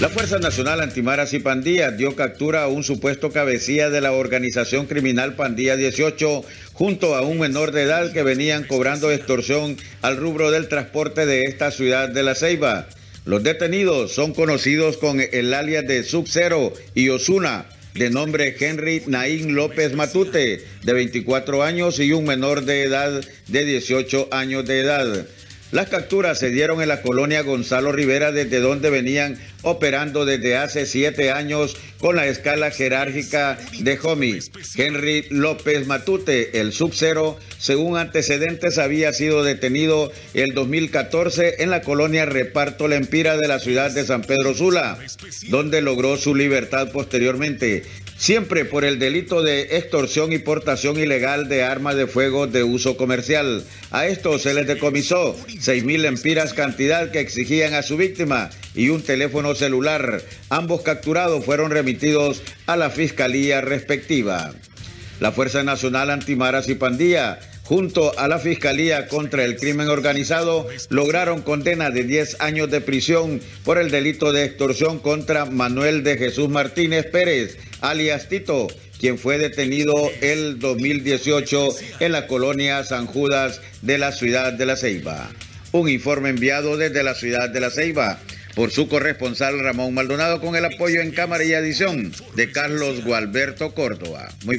La Fuerza Nacional Antimaras y Pandillas dio captura a un supuesto cabecilla de la organización criminal Pandilla 18 junto a un menor de edad que venían cobrando extorsión al rubro del transporte de esta ciudad de La Ceiba. Los detenidos son conocidos con el alias de Sub-Zero y Ozuna, de nombre Henry Naín López Matute, de 24 años, y un menor de edad de 18 años de edad. Las capturas se dieron en la colonia Gonzalo Rivera, desde donde venían operando desde hace 7 años con la escala jerárquica de Jomi. Henry López Matute, el Sub-Zero, según antecedentes, había sido detenido el 2014 en la colonia Reparto Lempira de la ciudad de San Pedro Sula, donde logró su libertad posteriormente, siempre por el delito de extorsión y portación ilegal de armas de fuego de uso comercial. A estos se les decomisó 6,000 lempiras, cantidad que exigían a su víctima, y un teléfono celular. Ambos capturados fueron remitidos a la fiscalía respectiva. La Fuerza Nacional Antimaras y Pandillas, junto a la Fiscalía contra el Crimen Organizado, lograron condena de 10 años de prisión por el delito de extorsión contra Manuel de Jesús Martínez Pérez, alias Tito, quien fue detenido el 2018 en la colonia San Judas de la ciudad de La Ceiba. Un informe enviado desde la ciudad de La Ceiba por su corresponsal Ramón Maldonado, con el apoyo en cámara y edición de Carlos Gualberto Córdoba. Muy